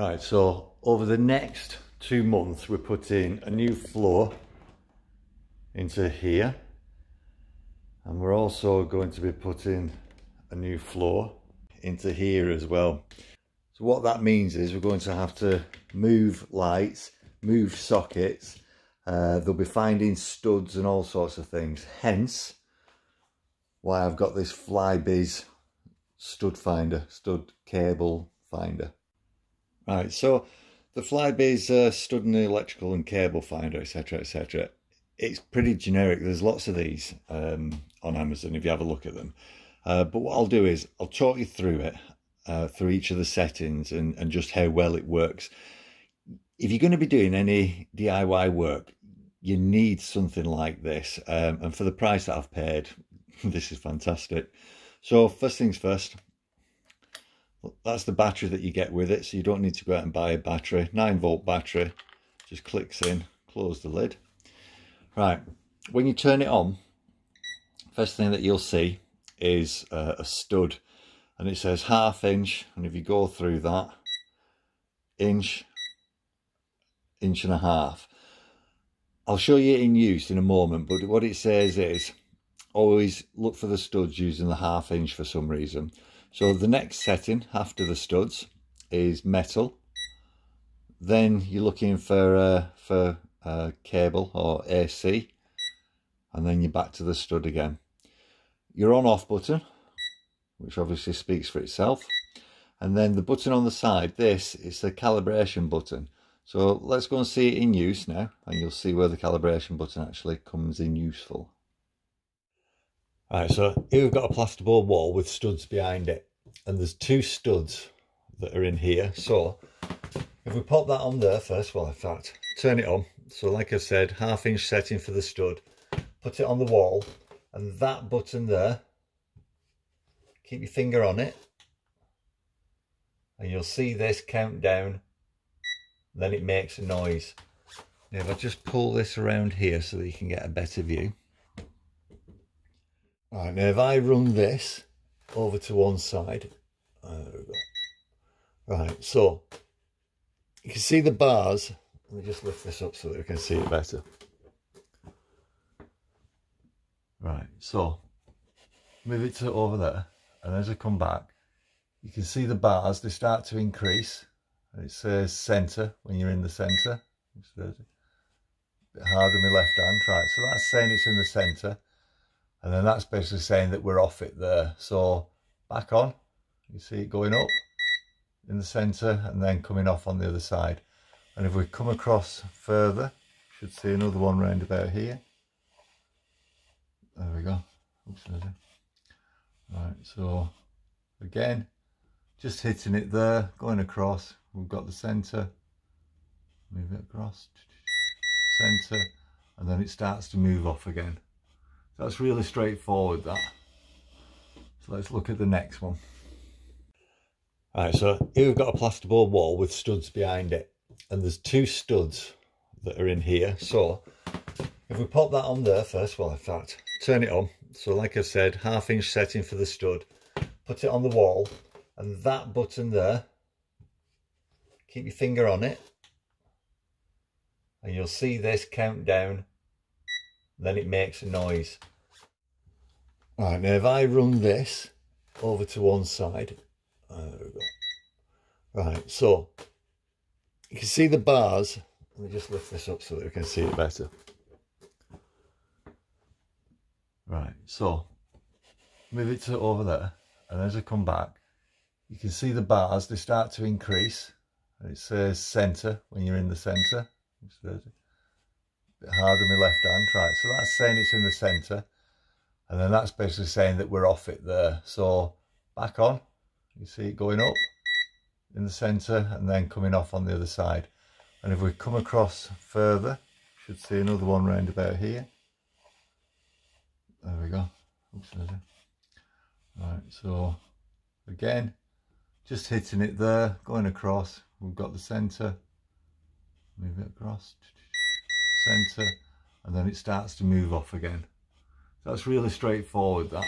Right, so over the next 2 months, we're putting a new floor into here, and we're also going to be putting a new floor into here as well. So what that means is we're going to have to move lights, move sockets, they'll be finding studs and all sorts of things, hence why I've got this Flybiz stud cable finder. Right, so the Flybiz stud and electrical and cable finder, etc, etc. It's pretty generic. There's lots of these on Amazon if you have a look at them. But what I'll do is I'll talk you through it, through each of the settings and just how well it works. If you're going to be doing any DIY work, you need something like this. And for the price that I've paid, this is fantastic. So first things first, that's the battery that you get with it. So you don't need to go out and buy a battery. 9-volt battery, just clicks in, close the lid. Right, when you turn it on, first thing that you'll see is a stud, and it says 1/2 inch, and if you go through that, inch, inch and a half. I'll show you it in use in a moment, but what it says is always look for the studs using the 1/2 inch for some reason. So the next setting after the studs is metal. Then you're looking for cable or AC, and then you're back to the stud again. Your on-off button, which obviously speaks for itself, and then the button on the side, this is the calibration button. So let's go and see it in use now, and you'll see where the calibration button actually comes in useful. All right, so here we've got a plasterboard wall with studs behind it, and there's 2 studs that are in here. So if we pop that on there first, well, in fact, turn it on. So like I said, 1/2 inch setting for the stud, put it on the wall, and that button there, keep your finger on it, and you'll see this countdown, then it makes a noise. Now, if I just pull this around here so that you can get a better view. All right, now if I run this over to one side, there we go. Right, so you can see the bars. Let me just lift this up so that we can see it better. Right, so move it to over there, and as I come back, you can see the bars, they start to increase, and it says centre when you're in the centre. It's a bit hard on my left hand. Right, so that's saying it's in the centre, and then that's basically saying that we're off it there. So back on, you see it going up in the centre and then coming off on the other side. And if we come across further, you should see another one round about here. There we go. Oops, right, so again, just hitting it there, going across. We've got the centre, move it across, centre, and then it starts to move off again. So that's really straightforward, that. So let's look at the next one. All right, so here we've got a plasterboard wall with studs behind it, and there's 2 studs that are in here. So if we pop that on there first, well, in fact, turn it on. So like I said, 1/2 inch setting for the stud, put it on the wall, and that button there, keep your finger on it, and you'll see this countdown, then it makes a noise. All right, now if I run this over to one side, there we go. Right, so you can see the bars. Let me just lift this up so that we can see it better. Right, so move it to over there, and as I come back, you can see the bars, they start to increase, and it says centre when you're in the centre. It's a bit hard on my left hand. Right, so that's saying it's in the centre, and then that's basically saying that we're off it there. So back on, you see it going up in the centre and then coming off on the other side. And if we come across further, you should see another one round about here. There we go. Oops, right, so again, just hitting it there, going across, we've got the centre, move it across, centre, and then it starts to move off again. So that's really straightforward, that.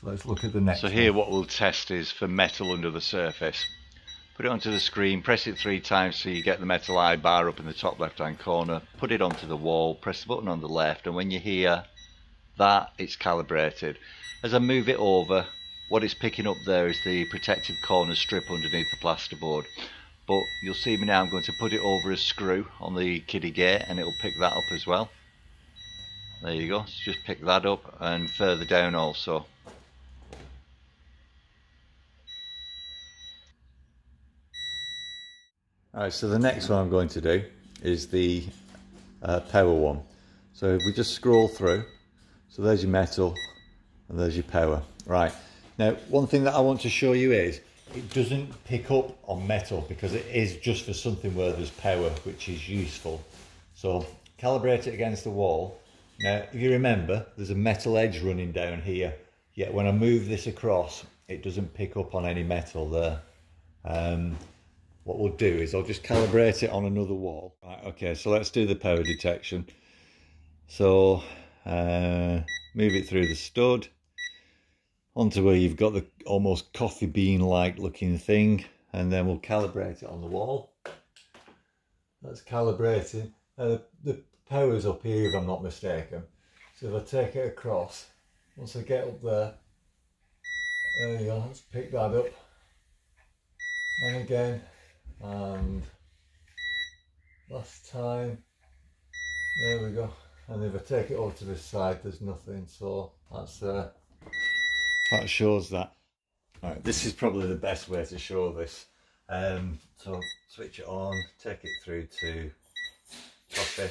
So let's look at the next one. So here what we'll test is for metal under the surface. put it onto the screen, press it 3 times so you get the metal eye bar up in the top left hand corner, put it onto the wall, press the button on the left, and when you hear that, it's calibrated. As I move it over, what it's picking up there is the protective corner strip underneath the plasterboard. But you'll see me now, I'm going to put it over a screw on the kiddie gate and it'll pick that up as well. There you go, so just pick that up, and further down also. Alright, so the next one I'm going to do is the power one. So if we just scroll through, so there's your metal and there's your power. Right, now one thing that I want to show you is it doesn't pick up on metal because it is just for something where there's power, which is useful. So calibrate it against the wall. Now if you remember, there's a metal edge running down here, yet when I move this across it doesn't pick up on any metal there. What we'll do is I'll just calibrate it on another wall. Right, okay, so let's do the power detection. So move it through the stud onto where you've got the almost coffee bean like looking thing, and then we'll calibrate it on the wall. That's calibrating. The power's up here if I'm not mistaken. So if I take it across, once I get up there, there you go, let's pick that up. And again, and last time, there we go. And if I take it over to this side, there's nothing, so that's that shows that. All right, this is probably the best way to show this. So switch it on, take it through to coffee.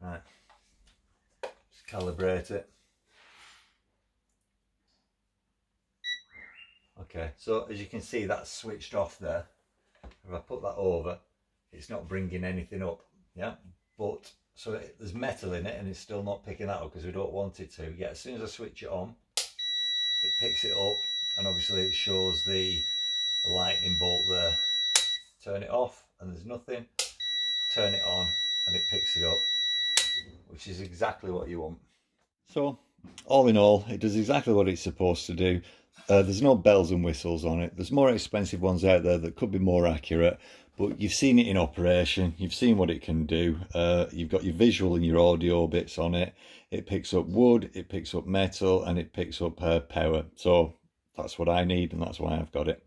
Right, just calibrate it. Okay, so as you can see, that's switched off there. If I put that over, it's not bringing anything up. Yeah, but so there's metal in it and it's still not picking that up because we don't want it to. Yeah, as soon as I switch it on, it picks it up, and obviously it shows the lightning bolt there. Turn it off and there's nothing. Turn it on and it picks it up, which is exactly what you want. So all in all, it does exactly what it's supposed to do. There's no bells and whistles on it. There's more expensive ones out there that could be more accurate, but you've seen it in operation, you've seen what it can do. You've got your visual and your audio bits on it. It picks up wood, it picks up metal, and it picks up power. So that's what I need, and that's why I've got it.